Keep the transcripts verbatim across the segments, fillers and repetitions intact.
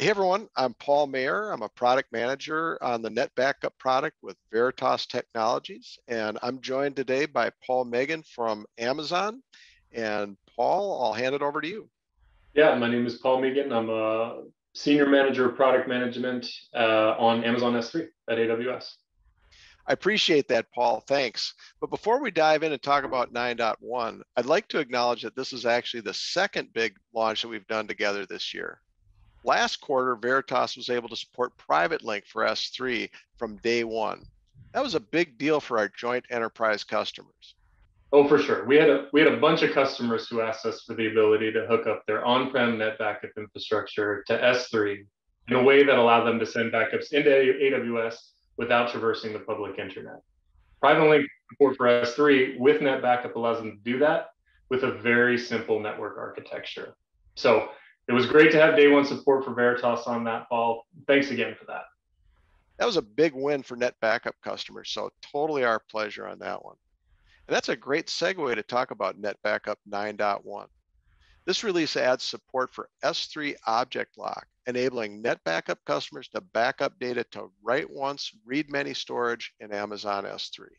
Hey everyone, I'm Paul Mayer. I'm a product manager on the NetBackup product with Veritas Technologies, and I'm joined today by Paul Meighan from Amazon. And Paul, I'll hand it over to you. Yeah, my name is Paul Meighan. I'm a senior manager of product management uh, on Amazon S three at A W S. I appreciate that, Paul. Thanks. But before we dive in and talk about nine point one, I'd like to acknowledge that this is actually the second big launch that we've done together this year. Last quarter, Veritas was able to support PrivateLink for S three from day one. That was a big deal for our joint enterprise customers. Oh, for sure. We had a, we had a bunch of customers who asked us for the ability to hook up their on-prem NetBackup infrastructure to S three in a way that allowed them to send backups into A W S without traversing the public internet. PrivateLink support for S three with NetBackup allows them to do that with a very simple network architecture. So it was great to have day one support for Veritas on that, Paul. Thanks again for that. That was a big win for NetBackup customers, so totally our pleasure on that one. And that's a great segue to talk about NetBackup nine point one. This release adds support for S three Object Lock, enabling NetBackup customers to back up data to write once, read many storage in Amazon S three.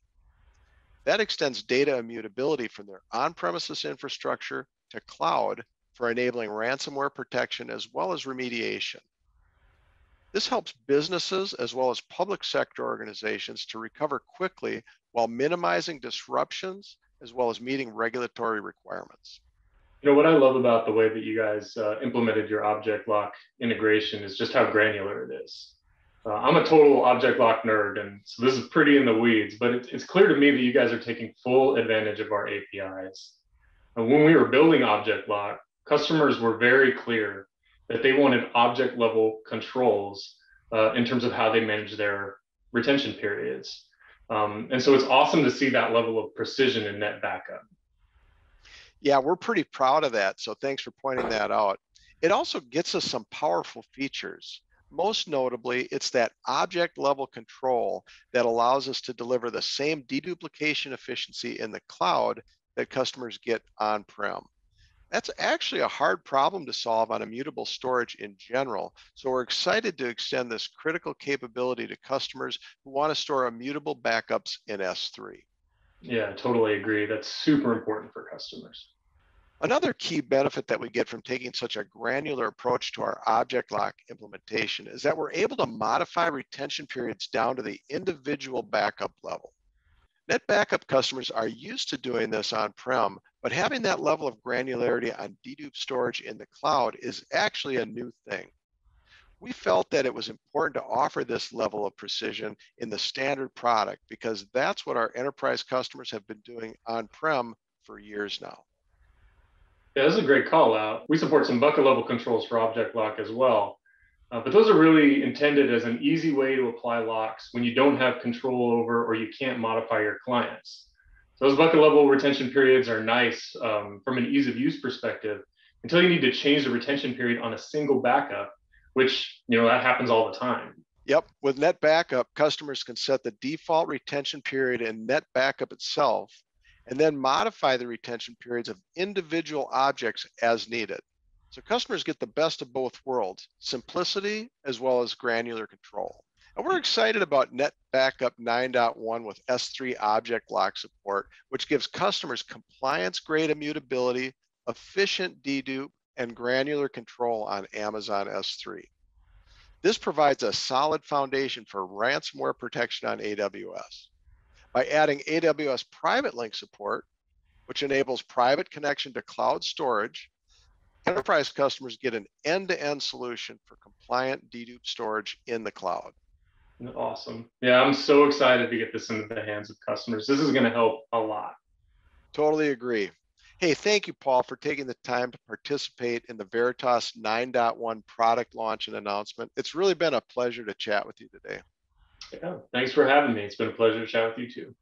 That extends data immutability from their on-premises infrastructure to cloud, for enabling ransomware protection as well as remediation. This helps businesses as well as public sector organizations to recover quickly while minimizing disruptions as well as meeting regulatory requirements. You know, what I love about the way that you guys uh, implemented your object lock integration is just how granular it is. Uh, I'm a total object lock nerd, and so this is pretty in the weeds, but it's, it's clear to me that you guys are taking full advantage of our A P Is. And when we were building object lock, customers were very clear that they wanted object level controls uh, in terms of how they manage their retention periods. Um, and so it's awesome to see that level of precision in NetBackup. Yeah, we're pretty proud of that. So thanks for pointing that out. It also gets us some powerful features. Most notably, it's that object level control that allows us to deliver the same deduplication efficiency in the cloud that customers get on-prem. That's actually a hard problem to solve on immutable storage in general. So we're excited to extend this critical capability to customers who want to store immutable backups in S three. Yeah, totally agree. That's super important for customers. Another key benefit that we get from taking such a granular approach to our object lock implementation is that we're able to modify retention periods down to the individual backup level. NetBackup customers are used to doing this on-prem, but having that level of granularity on dedupe storage in the cloud is actually a new thing. We felt that it was important to offer this level of precision in the standard product because that's what our enterprise customers have been doing on-prem for years now. Yeah, this is a great call out. We support some bucket level controls for object lock as well, uh, but those are really intended as an easy way to apply locks when you don't have control over or you can't modify your clients. Those bucket level retention periods are nice um, from an ease of use perspective until you need to change the retention period on a single backup, which, you know, that happens all the time. Yep, with NetBackup, customers can set the default retention period in NetBackup itself, and then modify the retention periods of individual objects as needed. So customers get the best of both worlds, simplicity as well as granular control. And we're excited about NetBackup nine point one with S three Object Lock support, which gives customers compliance-grade immutability, efficient dedupe, and granular control on Amazon S three. This provides a solid foundation for ransomware protection on A W S. By adding A W S PrivateLink support, which enables private connection to cloud storage, enterprise customers get an end-to-end solution for compliant dedupe storage in the cloud. Awesome. Yeah, I'm so excited to get this into the hands of customers. This is going to help a lot. Totally agree. Hey, thank you, Paul, for taking the time to participate in the Veritas nine point one product launch and announcement. It's really been a pleasure to chat with you today. Yeah, thanks for having me. It's been a pleasure to chat with you too.